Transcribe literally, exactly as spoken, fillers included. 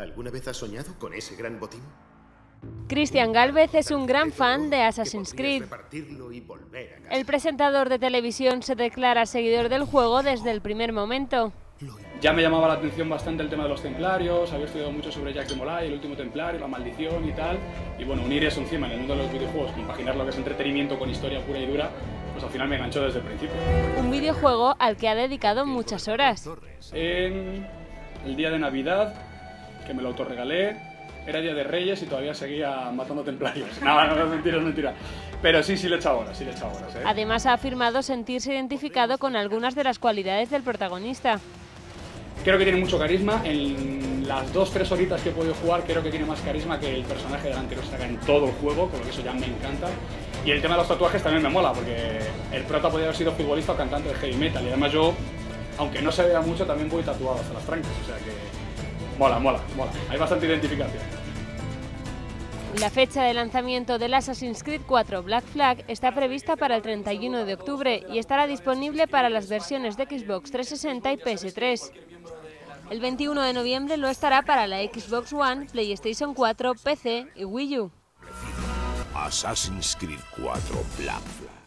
¿Alguna vez has soñado con ese gran botín? Christian Gálvez es un gran fan de Assassin's Creed. El presentador de televisión se declara seguidor del juego desde el primer momento. Ya me llamaba la atención bastante el tema de los templarios, había estudiado mucho sobre Jack de Molay, el último templario, la maldición y tal. Y bueno, unir eso encima en el mundo de los videojuegos, compaginar lo que es entretenimiento con historia pura y dura, pues al final me enganchó desde el principio. Un videojuego al que ha dedicado muchas horas. En el día de Navidad, que me lo autorregalé, era día de Reyes y todavía seguía matando templarios. Nada, no, no, es mentira, es mentira. Pero sí, sí le he echado horas, sí le he echado horas, ¿eh? Además ha afirmado sentirse identificado con algunas de las cualidades del protagonista. Creo que tiene mucho carisma. En las dos, tres horitas que he podido jugar, creo que tiene más carisma que el personaje delantero que saca en todo el juego, con lo que eso ya me encanta. Y el tema de los tatuajes también me mola, porque el prota podría haber sido futbolista o cantante de heavy metal. Y además yo, aunque no se vea mucho, también voy tatuado hasta las trancas, o sea que mola, mola, mola. Hay bastante identificación. La fecha de lanzamiento del Assassin's Creed cuatro Black Flag está prevista para el treinta y uno de octubre y estará disponible para las versiones de Xbox trescientos sesenta y P S tres. El veintiuno de noviembre lo estará para la Xbox One, PlayStation cuatro, P C y Wii U. Assassin's Creed cuatro Black Flag.